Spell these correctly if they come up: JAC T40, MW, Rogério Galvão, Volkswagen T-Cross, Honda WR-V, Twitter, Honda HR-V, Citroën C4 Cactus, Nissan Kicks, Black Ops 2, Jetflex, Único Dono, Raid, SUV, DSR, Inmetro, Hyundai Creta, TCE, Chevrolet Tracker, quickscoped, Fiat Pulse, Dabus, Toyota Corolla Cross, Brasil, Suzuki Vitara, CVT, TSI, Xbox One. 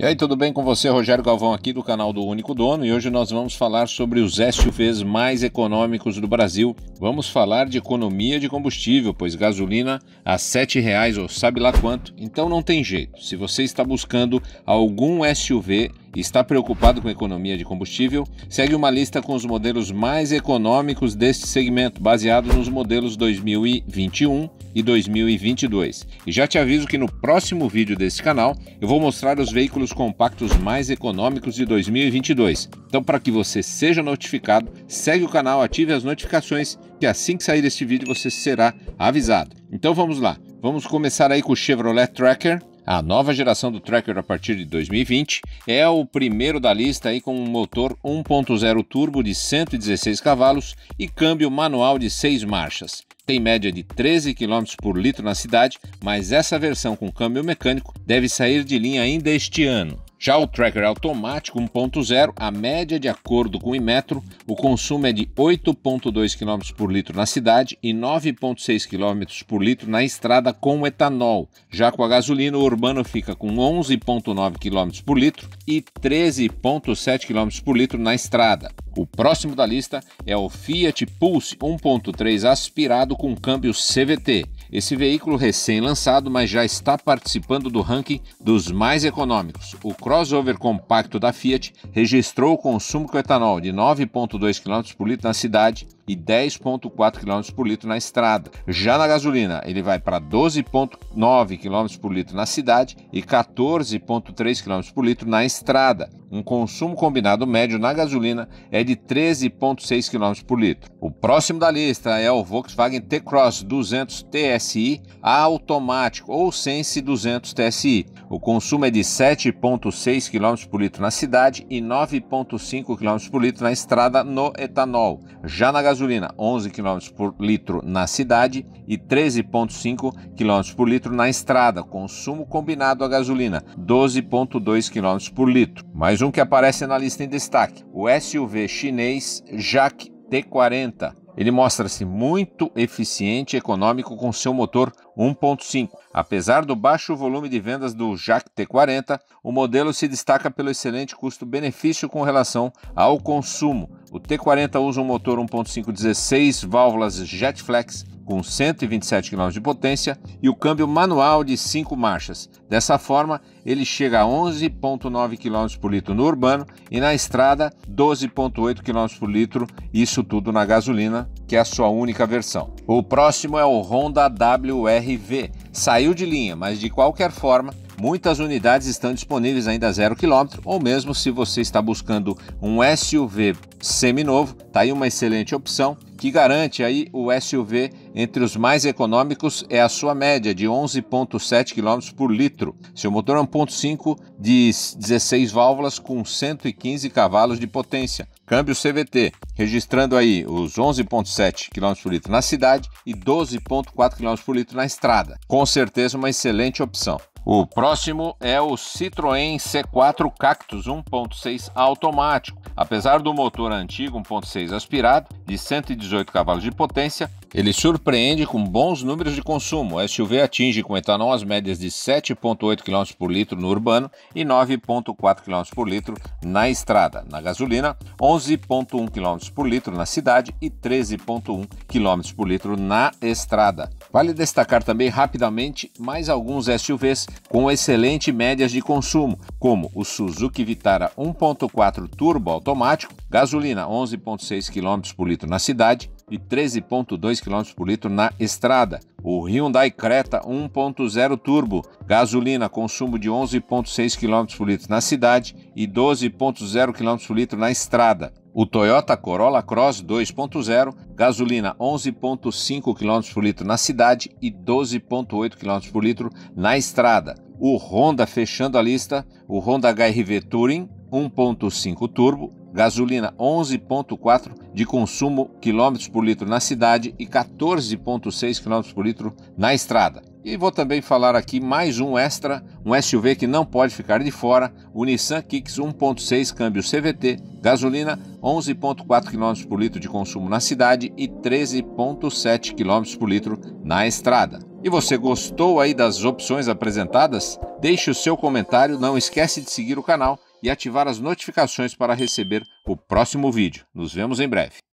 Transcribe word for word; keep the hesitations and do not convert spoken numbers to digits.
E aí, tudo bem com você? Rogério Galvão aqui do canal do Único Dono, e hoje nós vamos falar sobre os S U Vs mais econômicos do Brasil. Vamos falar de economia de combustível, pois gasolina a sete reais ou sabe lá quanto, então não tem jeito. Se você está buscando algum S U V e está preocupado com a economia de combustível, segue uma lista com os modelos mais econômicos deste segmento, baseado nos modelos dois mil e vinte e um e dois mil e vinte e dois. E já te aviso que no próximo vídeo desse canal eu vou mostrar os veículos compactos mais econômicos de dois mil e vinte e dois. Então, para que você seja notificado, segue o canal, ative as notificações, que assim que sair este vídeo você será avisado. Então vamos lá, vamos começar aí com o Chevrolet Tracker. A nova geração do Tracker a partir de dois mil e vinte é o primeiro da lista aí, com um motor um ponto zero turbo de cento e dezesseis cavalos e câmbio manual de seis marchas. Tem média de treze quilômetros por litro na cidade, mas essa versão com câmbio mecânico deve sair de linha ainda este ano. Já o Tracker automático um ponto zero, a média de acordo com o Inmetro, o consumo é de oito ponto dois quilômetros por litro na cidade e nove ponto seis quilômetros por litro na estrada com etanol. Já com a gasolina, o urbano fica com onze ponto nove quilômetros por litro e treze ponto sete quilômetros por litro na estrada. O próximo da lista é o Fiat Pulse um ponto três aspirado com câmbio C V T. Esse veículo recém-lançado, mas já está participando do ranking dos mais econômicos. O crossover compacto da Fiat registrou o consumo com etanol de nove ponto dois quilômetros por litro na cidade e dez ponto quatro quilômetros por litro na estrada. Já na gasolina, ele vai para doze ponto nove quilômetros por litro na cidade e quatorze ponto três quilômetros por litro na estrada. Um consumo combinado médio na gasolina é de treze ponto seis quilômetros por litro. O próximo da lista é o Volkswagen T-Cross duzentos T S I automático ou Sense duzentos T S I. O consumo é de sete ponto seis quilômetros por litro na cidade e nove ponto cinco quilômetros por litro na estrada no etanol. Já na gasolina, onze quilômetros por litro na cidade e treze ponto cinco quilômetros por litro na estrada. Consumo combinado a gasolina, doze ponto dois quilômetros por litro. Mais um que aparece na lista em destaque, o S U V chinês J A C T quarenta. Ele mostra-se muito eficiente e econômico com seu motor um ponto cinco. Apesar do baixo volume de vendas do J A C T quarenta, o modelo se destaca pelo excelente custo-benefício com relação ao consumo. O T quarenta usa um motor um ponto cinco dezesseis válvulas Jetflex com cento e vinte e sete quilômetros de potência e o câmbio manual de cinco marchas. Dessa forma, ele chega a onze ponto nove quilômetros por litro no urbano e na estrada doze ponto oito quilômetros por litro, isso tudo na gasolina, que é a sua única versão. O próximo é o Honda W R V. Saiu de linha, mas de qualquer forma, muitas unidades estão disponíveis ainda a zero quilômetro, ou mesmo se você está buscando um S U V seminovo, tá aí uma excelente opção que garante aí o S U V entre os mais econômicos. É a sua média de onze ponto sete quilômetros por litro. Seu motor é um ponto cinco de dezesseis válvulas com cento e quinze cavalos de potência. Câmbio C V T, registrando aí os onze ponto sete quilômetros por litro na cidade e doze ponto quatro quilômetros por litro na estrada. Com certeza uma excelente opção. O próximo é o Citroën C quatro Cactus um ponto seis automático. Apesar do motor antigo um ponto seis aspirado, de cento e dezoito cavalos de potência, ele surpreende com bons números de consumo. O S U V atinge com etanol as médias de sete ponto oito quilômetros por litro no urbano e nove ponto quatro quilômetros por litro na estrada. Na gasolina, onze ponto um quilômetros por litro na cidade e treze ponto um quilômetros por litro na estrada. Vale destacar também rapidamente mais alguns S U Vs com excelentes médias de consumo, como o Suzuki Vitara um ponto quatro turbo automático, gasolina onze ponto seis quilômetros por litro na cidade e treze ponto dois quilômetros por litro na estrada. O Hyundai Creta um ponto zero turbo, gasolina, consumo de onze ponto seis quilômetros por litro na cidade e doze ponto zero quilômetros por litro na estrada. O Toyota Corolla Cross dois ponto zero, gasolina onze ponto cinco quilômetros por litro na cidade e doze ponto oito quilômetros por litro na estrada. O Honda, fechando a lista, o Honda H R V Touring um ponto cinco turbo, gasolina onze ponto quatro de consumo quilômetros por litro na cidade e quatorze ponto seis quilômetros por litro na estrada. E vou também falar aqui mais um extra, um S U V que não pode ficar de fora, o Nissan Kicks um ponto seis câmbio C V T, gasolina onze ponto quatro quilômetros por litro de consumo na cidade e treze ponto sete quilômetros por litro na estrada. E você gostou aí das opções apresentadas? Deixe o seu comentário, não esquece de seguir o canal e ativar as notificações para receber o próximo vídeo. Nos vemos em breve.